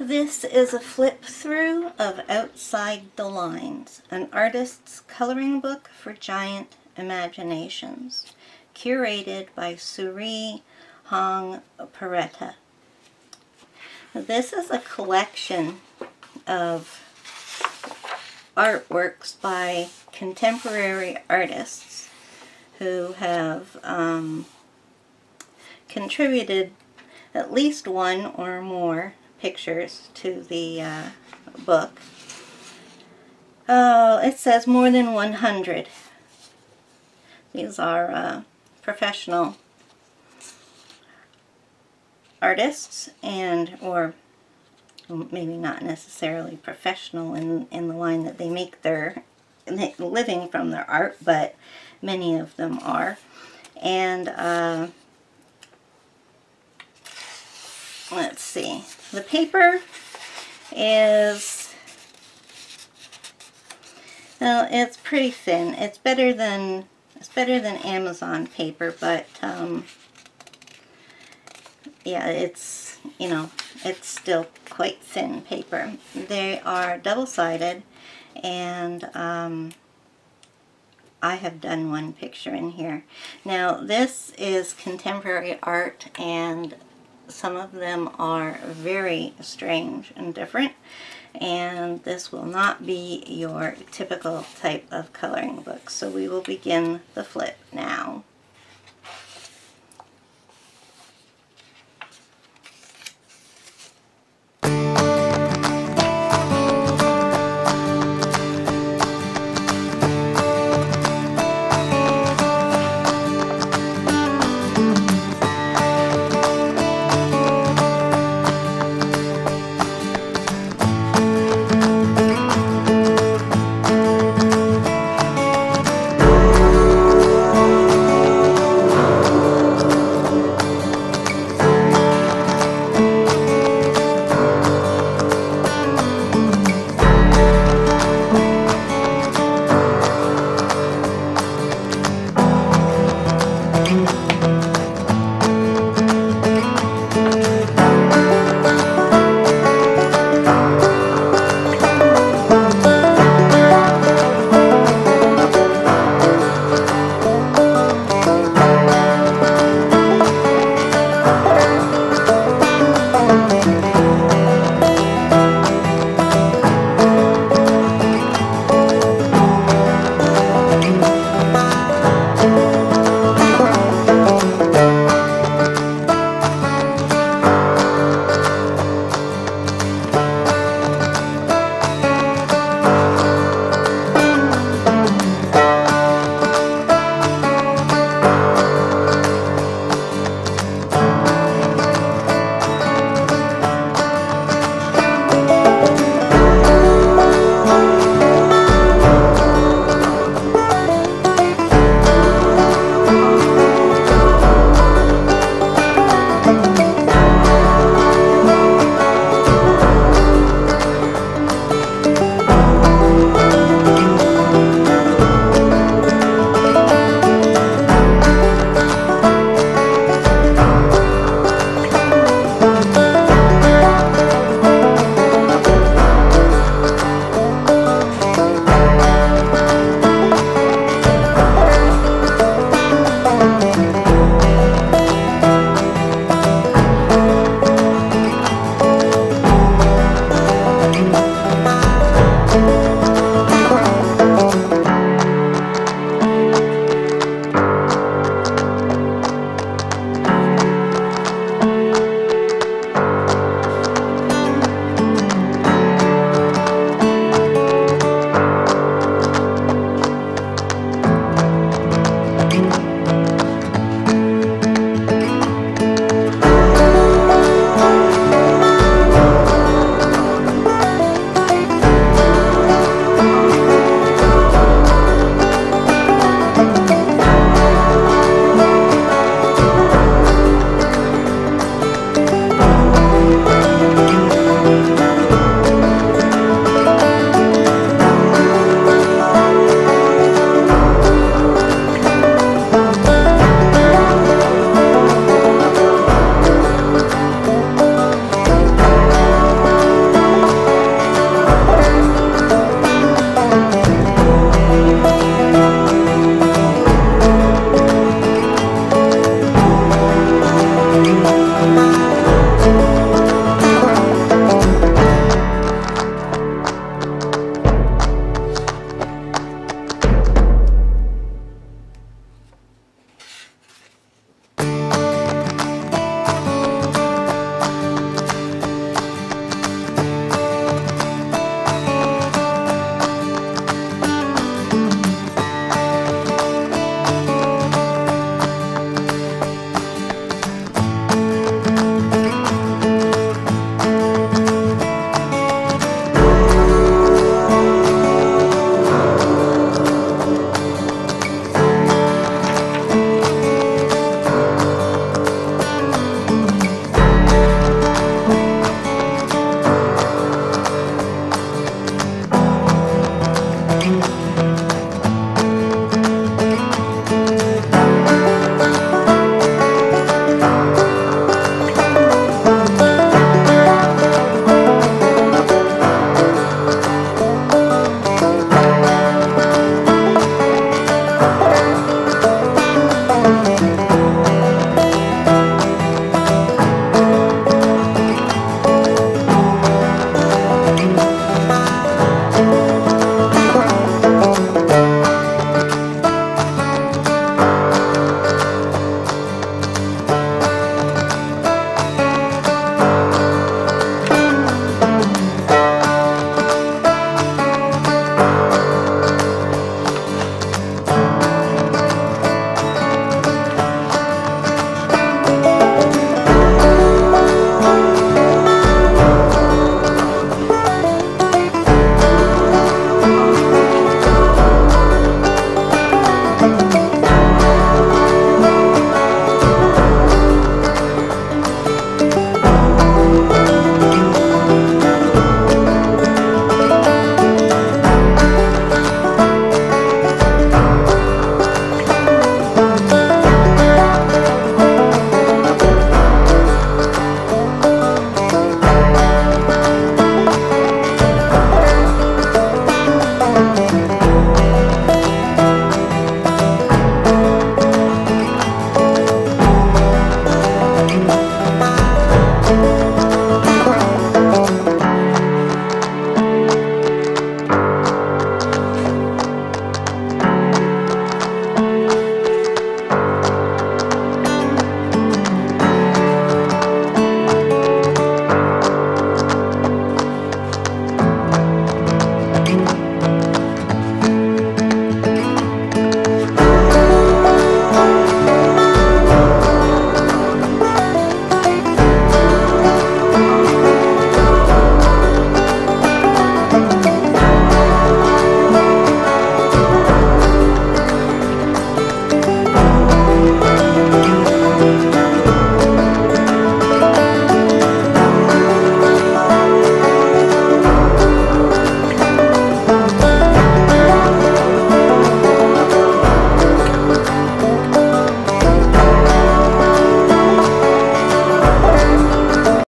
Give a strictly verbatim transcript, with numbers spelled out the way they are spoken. This is a flip-through of Outside the Lines, an artist's coloring book for giant imaginations, curated by Suri Hong Peretta. This is a collection of artworks by contemporary artists who have um, contributed at least one or more pictures to the uh, book. Uh, it says more than one hundred. These are uh, professional artists, and or maybe not necessarily professional in, in the line that they make their living from their art, but many of them are. And uh, let's see, the paper is, well, it's pretty thin. It's better than it's better than Amazon paper, but um, yeah, it's, you know, it's still quite thin paper. They are double-sided, and um, I have done one picture in here. Now, this is contemporary art, and some of them are very strange and different, and this will not be your typical type of coloring book. So we will begin the flip now.